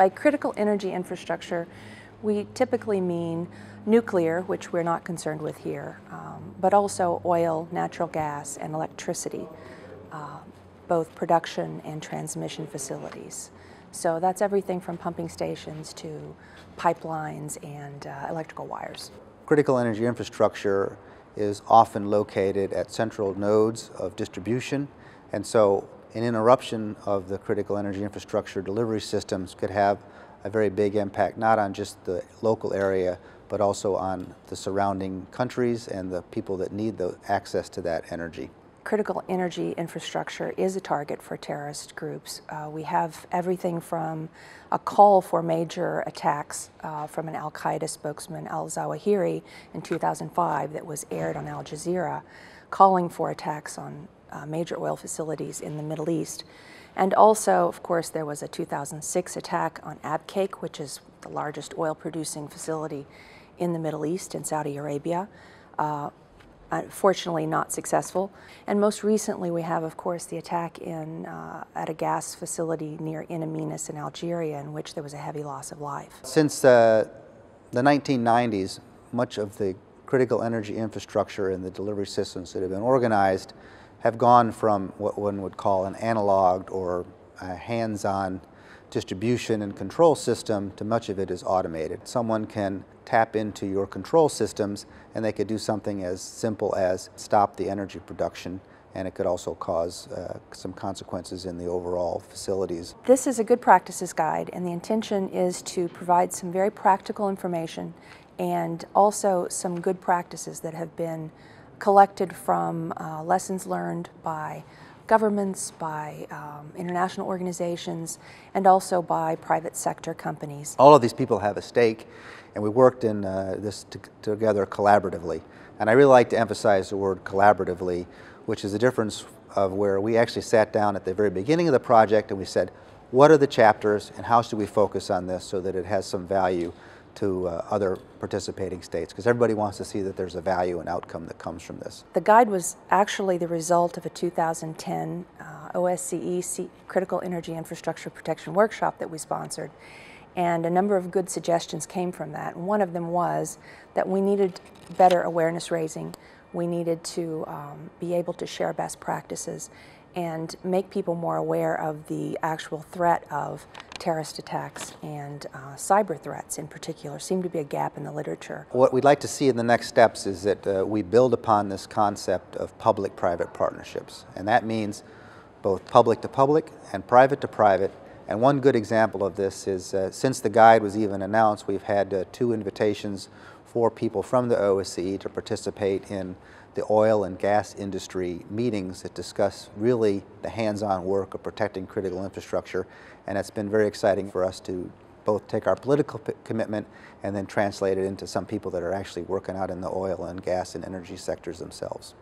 By critical energy infrastructure, we typically mean nuclear, which we're not concerned with here, but also oil, natural gas, and electricity, both production and transmission facilities. So that's everything from pumping stations to pipelines and electrical wires. Critical energy infrastructure is often located at central nodes of distribution, and so an interruption of the critical energy infrastructure delivery systems could have a very big impact, not on just the local area, but also on the surrounding countries and the people that need the access to that energy. Critical energy infrastructure is a target for terrorist groups. We have everything from a call for major attacks from an al-Qaeda spokesman, al Zawahiri, in 2005 that was aired on Al Jazeera, calling for attacks on major oil facilities in the Middle East. And also, of course, there was a 2006 attack on Abqaiq, which is the largest oil-producing facility in the Middle East, in Saudi Arabia. Unfortunately, not successful. And most recently, we have, of course, the attack at a gas facility near Ain Amenas in Algeria, in which there was a heavy loss of life. Since the 1990s, much of the critical energy infrastructure and the delivery systems that have been organized have gone from what one would call an analog or a hands-on distribution and control system to much of it is automated. Someone can tap into your control systems and they could do something as simple as stop the energy production, and it could also cause some consequences in the overall facilities. This is a good practices guide, and the intention is to provide some very practical information and also some good practices that have been collected from lessons learned by governments, by international organizations, and also by private sector companies. All of these people have a stake, and we worked in this together collaboratively. And I really like to emphasize the word collaboratively, which is the difference of where we actually sat down at the very beginning of the project and we said, what are the chapters and how should we focus on this so that it has some value to other participating states, because everybody wants to see that there's a value and outcome that comes from this. The guide was actually the result of a 2010 OSCE Critical Energy Infrastructure Protection Workshop that we sponsored, and a number of good suggestions came from that. One of them was that we needed better awareness raising, we needed to be able to share best practices and make people more aware of the actual threat of terrorist attacks, and cyber threats in particular seem to be a gap in the literature. What we'd like to see in the next steps is that we build upon this concept of public-private partnerships, and that means both public-to-public and private-to-private. And one good example of this is since the guide was even announced, we've had two invitations for people from the OSCE to participate in the oil and gas industry meetings that discuss really the hands-on work of protecting critical infrastructure. And it's been very exciting for us to both take our political commitment and then translate it into some people that are actually working out in the oil and gas and energy sectors themselves.